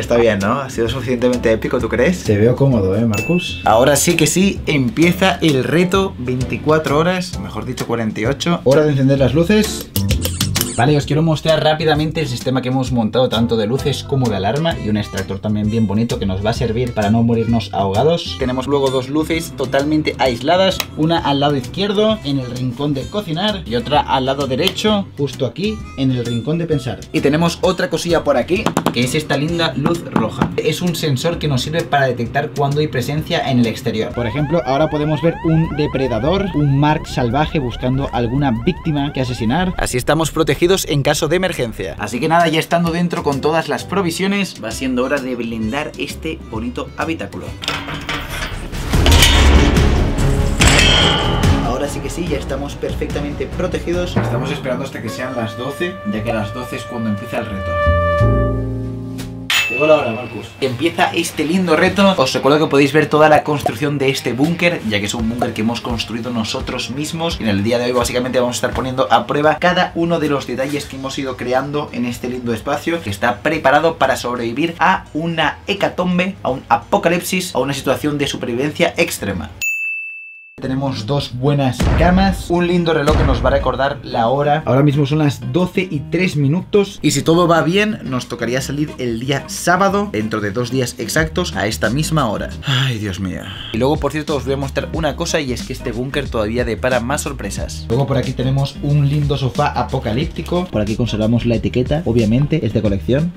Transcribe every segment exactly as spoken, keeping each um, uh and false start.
Está bien, ¿no? ¿Ha sido suficientemente épico, tú crees? Te veo cómodo, ¿eh, Marcus? Ahora sí que sí, empieza el reto. Veinticuatro horas, mejor dicho cuarenta y ocho. Hora de encender las luces. Vale, os quiero mostrar rápidamente el sistema que hemos montado, tanto de luces como de alarma, y un extractor también bien bonito que nos va a servir para no morirnos ahogados. Tenemos luego dos luces totalmente aisladas, una al lado izquierdo, en el rincón de cocinar, y otra al lado derecho, justo aquí, en el rincón de pensar. Y tenemos otra cosilla por aquí, que es esta linda luz roja. Es un sensor que nos sirve para detectar cuando hay presencia en el exterior. Por ejemplo, ahora podemos ver un depredador, un Marc salvaje buscando alguna víctima que asesinar. Así estamos protegidos en caso de emergencia. Así que nada, ya estando dentro con todas las provisiones, va siendo hora de blindar este bonito habitáculo. Ahora sí que sí, ya estamos perfectamente protegidos. Estamos esperando hasta que sean las doce, ya que a las doce es cuando empieza el reto. Llegó la hora, Marcus. Empieza este lindo reto. Os recuerdo que podéis ver toda la construcción de este búnker, ya que es un búnker que hemos construido nosotros mismos. En el día de hoy básicamente vamos a estar poniendo a prueba cada uno de los detalles que hemos ido creando en este lindo espacio, que está preparado para sobrevivir a una hecatombe, a un apocalipsis, a una situación de supervivencia extrema. Tenemos dos buenas camas, un lindo reloj que nos va a recordar la hora. Ahora mismo son las doce y tres minutos. Y si todo va bien, nos tocaría salir el día sábado, dentro de dos días exactos, a esta misma hora. Ay, Dios mío. Y luego, por cierto, os voy a mostrar una cosa, y es que este búnker todavía depara más sorpresas. Luego por aquí tenemos un lindo sofá apocalíptico. Por aquí conservamos la etiqueta, obviamente, es de colección.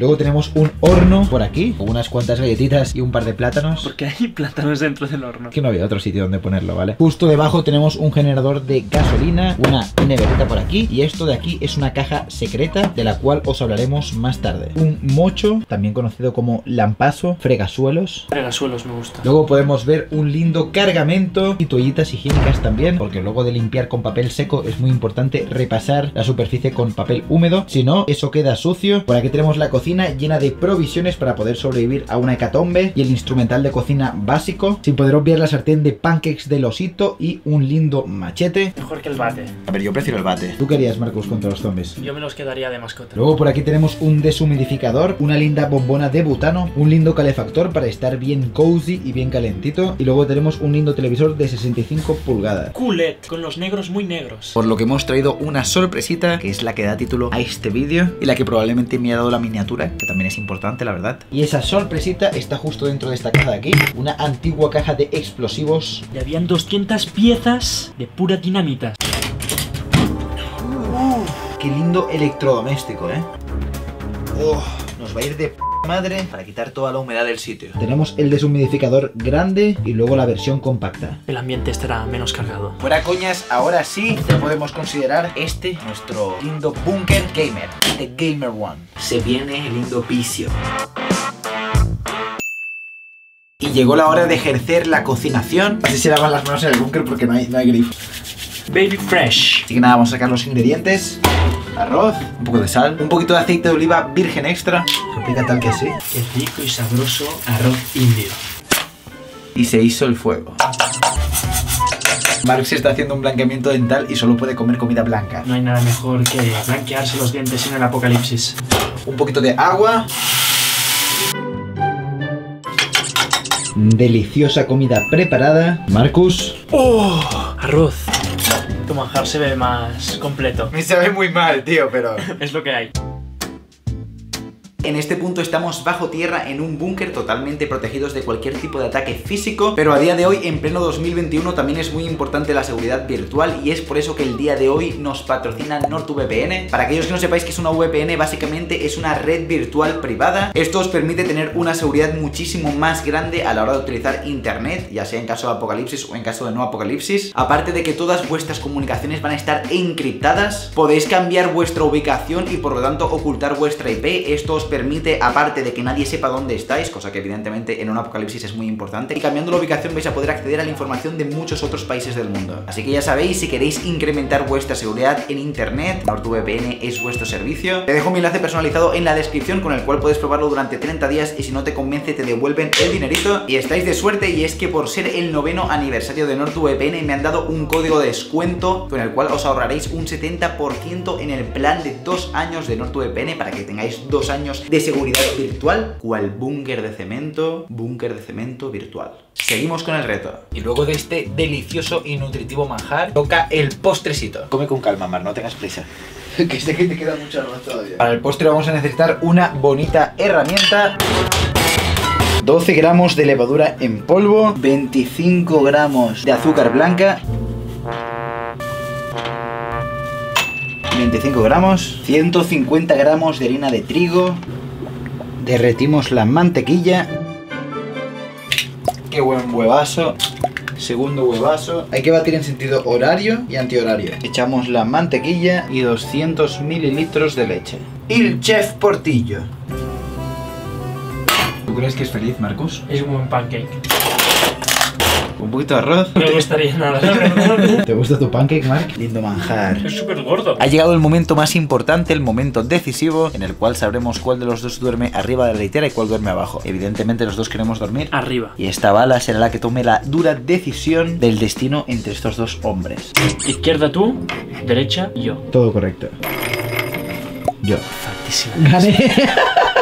Luego tenemos un horno por aquí, con unas cuantas galletitas y un par de plátanos. Porque hay plátanos dentro del horno. Que no había otro sitio donde ponerlo, ¿vale? Justo debajo tenemos un generador de gasolina, una neverita por aquí, y esto de aquí es una caja secreta, de la cual os hablaremos más tarde. Un mocho, también conocido como lampazo, fregasuelos. Fregasuelos me gusta. Luego podemos ver un lindo cargamento y toallitas higiénicas también, porque luego de limpiar con papel seco es muy importante repasar la superficie con papel húmedo, si no, eso queda sucio. Por aquí tenemos la cocina llena de provisiones para poder sobrevivir a una hecatombe, y el instrumental de cocina básico, sin poder obviar la sartén de pancakes del osito y un lindo machete. Mejor que el bate. A ver, yo prefiero el bate. ¿Tú querías, Marcus, contra los zombies? Yo me los quedaría de mascota. Luego por aquí tenemos un deshumidificador, una linda bombona de butano, un lindo calefactor para estar bien cozy y bien calentito, y luego tenemos un lindo televisor de sesenta y cinco pulgadas. Culet, con los negros muy negros. Por lo que hemos traído una sorpresita, que es la que da título a este vídeo, y la que probablemente me ha dado la miniatura, que también es importante, la verdad. Y esa sorpresita está justo dentro de esta caja de aquí, una antigua caja de explosivos. Y habían doscientas piezas de pura dinamita. Uh, ¡Qué lindo electrodoméstico, eh! Oh, nos va a ir de p madre para quitar toda la humedad del sitio. Tenemos el deshumidificador grande y luego la versión compacta. El ambiente estará menos cargado. Fuera coñas, ahora sí ya podemos considerar este nuestro lindo búnker gamer, The Gamer One. Se viene el lindo vicio. Y llegó la hora de ejercer la cocinación. Así se lavan las manos en el búnker porque no hay, no hay grifo. Baby fresh. Así que nada, vamos a sacar los ingredientes. Arroz, un poco de sal, un poquito de aceite de oliva virgen extra. Se aplica tal que así. Qué rico y sabroso arroz indio. Y se hizo el fuego. Marc se está haciendo un blanqueamiento dental y solo puede comer comida blanca. No hay nada mejor que blanquearse los dientes en el apocalipsis. Un poquito de agua. Deliciosa comida preparada. Marcus. ¡Oh! Arroz. Tu manjar se ve más completo. Me sabe muy mal, tío, pero... es lo que hay. En este punto estamos bajo tierra en un búnker, totalmente protegidos de cualquier tipo de ataque físico, pero a día de hoy, en pleno dos mil veintiuno, también es muy importante la seguridad virtual, y es por eso que el día de hoy nos patrocina NordVPN. Para aquellos que no sepáis que es una V P N, básicamente es una red virtual privada. Esto os permite tener una seguridad muchísimo más grande a la hora de utilizar internet, ya sea en caso de apocalipsis o en caso de no apocalipsis. Aparte de que todas vuestras comunicaciones van a estar encriptadas, podéis cambiar vuestra ubicación y por lo tanto ocultar vuestra I P. Esto os permite permite, aparte de que nadie sepa dónde estáis, cosa que evidentemente en un apocalipsis es muy importante, y cambiando la ubicación vais a poder acceder a la información de muchos otros países del mundo. Así que ya sabéis, si queréis incrementar vuestra seguridad en internet, NordVPN es vuestro servicio. Te dejo mi enlace personalizado en la descripción, con el cual puedes probarlo durante treinta días, y si no te convence te devuelven el dinerito. Y estáis de suerte, y es que por ser el noveno aniversario de NordVPN me han dado un código de descuento con el cual os ahorraréis un setenta por ciento en el plan de dos años de NordVPN, para que tengáis dos años años de seguridad virtual, cual búnker de cemento, búnker de cemento virtual. Seguimos con el reto. Y luego de este delicioso y nutritivo manjar, toca el postrecito. Come con calma, Mar, no tengas prisa. Que este que te queda mucho más todavía. Para el postre vamos a necesitar una bonita herramienta. doce gramos de levadura en polvo, veinticinco gramos de azúcar blanca, veinticinco gramos, ciento cincuenta gramos de harina de trigo, derretimos la mantequilla. Qué buen huevazo. Segundo huevazo. Hay que batir en sentido horario y antihorario. Echamos la mantequilla y doscientos mililitros de leche. El chef Portillo. ¿Tú crees que es feliz, Marcus? Es un buen pancake. Un poquito de arroz. No me gustaría nada. ¿Te gusta tu pancake, Marc? Lindo manjar. Es súper gordo. Ha llegado el momento más importante, el momento decisivo, en el cual sabremos cuál de los dos duerme arriba de la litera y cuál duerme abajo. Evidentemente los dos queremos dormir arriba. Y esta bala será la que tome la dura decisión del destino entre estos dos hombres. Izquierda tú, derecha yo. Todo correcto. Yo. Factísimo. Gané.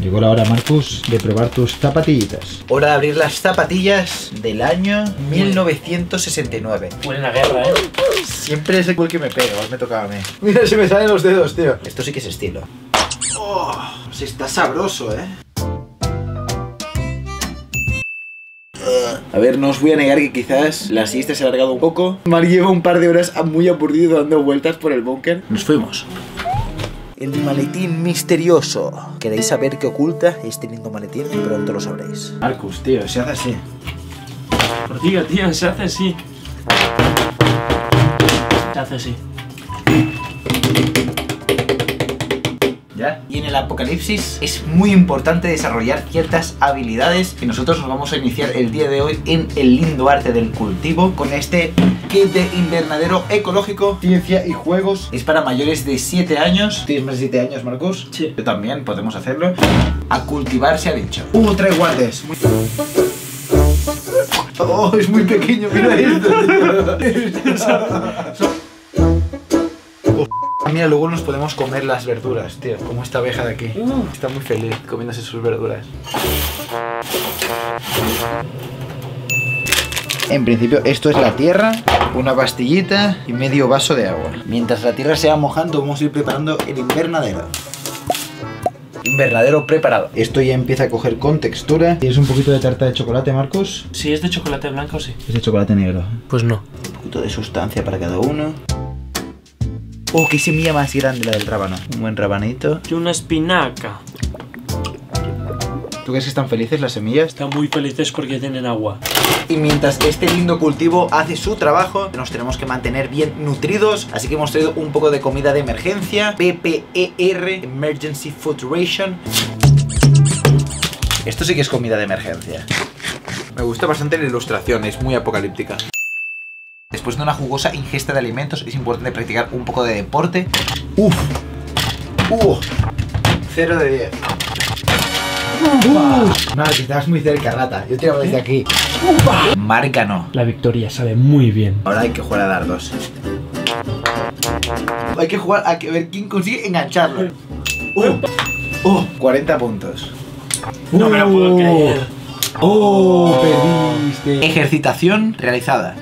Llegó la hora, Marcus, de probar tus zapatillitas. Hora de abrir las zapatillas del año mil novecientos sesenta y nueve. Buena guerra, ¿eh? Siempre es el cual que me pego, me tocaba a mí. Mira, se me salen los dedos, tío. Esto sí que es estilo. Oh, se está sabroso, ¿eh? A ver, no os voy a negar que quizás la siesta se ha alargado un poco. Marc lleva un par de horas muy aburrido dando vueltas por el búnker. Nos fuimos. El maletín misterioso. ¿Queréis saber qué oculta este lindo maletín? Pronto lo sabréis. Marcus, tío, se hace así. Portillo, tío, se hace así. Se hace así. ¿Ya? Y en el apocalipsis es muy importante desarrollar ciertas habilidades que nosotros nos vamos a iniciar el día de hoy en el lindo arte del cultivo con este... kit de invernadero ecológico, ciencia y juegos. Es para mayores de siete años. ¿Tienes más de siete años, Marcus? Sí. Yo también, podemos hacerlo. A cultivar se ha dicho. Uh, tres guardes. Muy... Oh, es muy pequeño, mira esto. Mira, luego nos podemos comer las verduras, tío. Como esta abeja de aquí. Uh. Está muy feliz comiéndose sus verduras. En principio esto es la tierra, una pastillita y medio vaso de agua. Mientras la tierra se va mojando vamos a ir preparando el invernadero. Invernadero preparado. Esto ya empieza a coger con textura. ¿Tienes un poquito de tarta de chocolate, Marcus? Sí, es de chocolate blanco, sí. ¿Es de chocolate negro? Pues no. Un poquito de sustancia para cada uno. Oh, qué semilla más grande la del rábano. Un buen rabanito. Y una espinaca. ¿Tú crees que están felices las semillas? Están muy felices porque tienen agua. Y mientras este lindo cultivo hace su trabajo, nos tenemos que mantener bien nutridos. Así que hemos traído un poco de comida de emergencia. P P E R, Emergency Food Ration. Esto sí que es comida de emergencia. Me gusta bastante la ilustración, es muy apocalíptica. Después de una jugosa ingesta de alimentos, es importante practicar un poco de deporte. Uf. Uf. cero de diez. Uh, Marc, estabas muy cerca, rata. Yo tiraba desde aquí. Uh, Marc ganó. La victoria sabe muy bien. Ahora hay que jugar a dardos. Hay que jugar a ver quién consigue engancharlo. Uh, uh, cuarenta puntos. Uh, no me lo puedo creer. Oh, perdiste. Ejercitación realizada.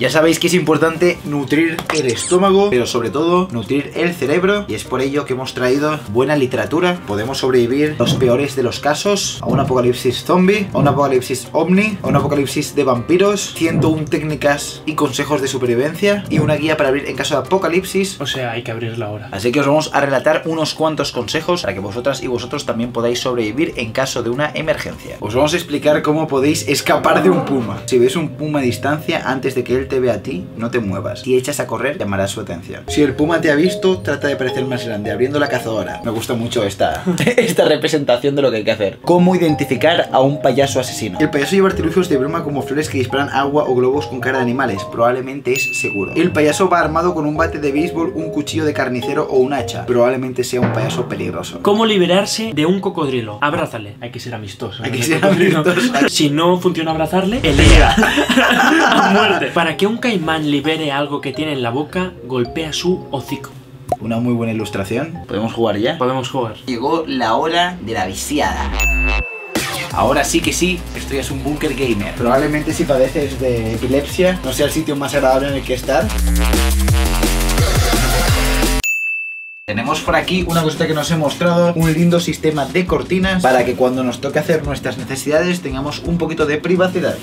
Ya sabéis que es importante nutrir el estómago, pero sobre todo nutrir el cerebro. Y es por ello que hemos traído buena literatura. Podemos sobrevivir los peores de los casos. A un apocalipsis zombie, a un apocalipsis ovni, a un apocalipsis de vampiros. ciento una técnicas y consejos de supervivencia. Y una guía para abrir en caso de apocalipsis. O sea, hay que abrirla ahora. Así que os vamos a relatar unos cuantos consejos para que vosotras y vosotros también podáis sobrevivir en caso de una emergencia. Os vamos a explicar cómo podéis escapar de un puma. Si veis un puma a distancia, antes de que él te ve a ti, no te muevas. Si echas a correr, llamarás su atención. Si el puma te ha visto, trata de parecer más grande, abriendo la cazadora. Me gusta mucho esta, esta representación de lo que hay que hacer. ¿Cómo identificar a un payaso asesino? El payaso lleva artilugios de broma como flores que disparan agua o globos con cara de animales. Probablemente es seguro. El payaso va armado con un bate de béisbol, un cuchillo de carnicero o un hacha. Probablemente sea un payaso peligroso. ¿Cómo liberarse de un cocodrilo? Abrázale. Hay que ser amistoso. Hay que ser amistoso. Si no funciona abrazarle, elega. A muerte. Para que un caimán libere algo que tiene en la boca, golpea su hocico. Una muy buena ilustración. ¿Podemos jugar ya? Podemos jugar. Llegó la hora de la viciada. Ahora sí que sí, esto ya es un búnker gamer. Probablemente si padeces de epilepsia no sea el sitio más agradable en el que estar. Tenemos por aquí una cosita que nos he mostrado, un lindo sistema de cortinas para que cuando nos toque hacer nuestras necesidades tengamos un poquito de privacidad.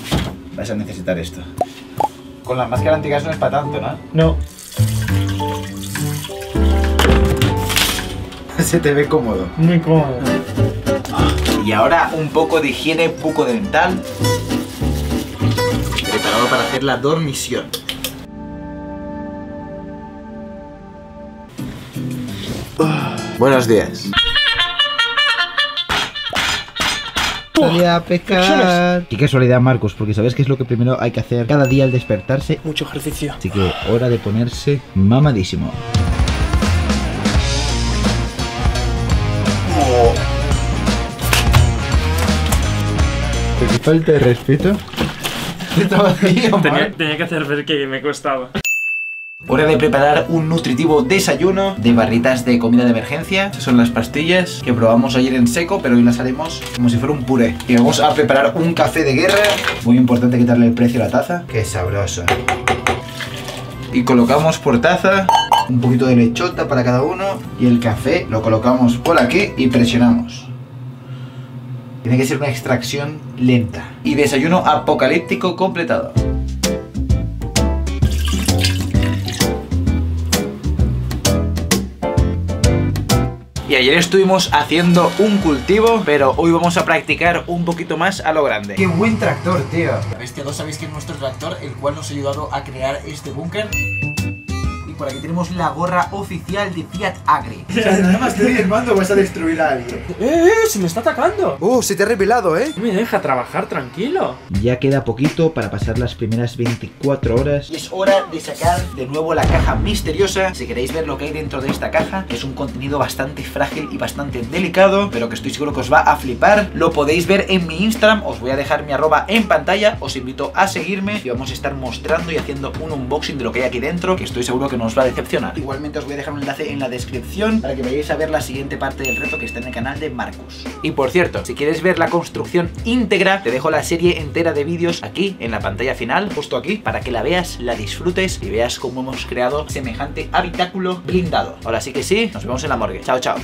Vas a necesitar esto. Con las máscaras antigas no es para tanto, ¿no? No. Se te ve cómodo. Muy cómodo. Y ahora un poco de higiene bucodental. Preparado para hacer la dormición. Buenos días. Voy a pecar. Y qué casualidad, Marcos, porque sabes que es lo que primero hay que hacer cada día al despertarse. Mucho ejercicio. Así que hora de ponerse mamadísimo. Qué falta de respeto. tenía, tenía que hacer ver que me costaba. Hora de preparar un nutritivo desayuno de barritas de comida de emergencia. Estas son las pastillas que probamos ayer en seco, pero hoy las haremos como si fuera un puré. Y vamos a preparar un café de guerra. Muy importante quitarle el precio a la taza. Qué sabroso. Y colocamos por taza un poquito de lechota para cada uno. Y el café lo colocamos por aquí y presionamos. Tiene que ser una extracción lenta. Y desayuno apocalíptico completado. Y ayer estuvimos haciendo un cultivo, pero hoy vamos a practicar un poquito más a lo grande. ¡Qué buen tractor, tío! Este dos sabéis que es nuestro tractor, el cual nos ha ayudado a crear este búnker. Y por aquí tenemos la gorra oficial de Fiat Agri. O sea, nada más te doy el mando, vas a destruir a alguien. ¡Eh, eh! ¡Se me está atacando! ¡Uh, se te ha revelado, eh! No me deja trabajar tranquilo. Ya queda poquito para pasar las primeras veinticuatro horas. Y es hora de sacar de nuevo la caja misteriosa. Si queréis ver lo que hay dentro de esta caja, es un contenido bastante frágil y bastante delicado, pero que estoy seguro que os va a flipar. Lo podéis ver en mi Instagram, os voy a dejar mi arroba en pantalla. Os invito a seguirme y vamos a estar mostrando y haciendo un unboxing de lo que hay aquí dentro, que estoy seguro que nos va a decepcionar. Igualmente os voy a dejar un enlace en la descripción para que vayáis a ver la siguiente parte del reto que está en el canal de Marcus. Y por cierto, si quieres ver la construcción íntegra, te dejo la serie entera de vídeos aquí en la pantalla final, justo aquí, para que la veas, la disfrutes y veas cómo hemos creado semejante habitáculo blindado. Ahora sí que sí, nos vemos en la morgue. Chao, chao.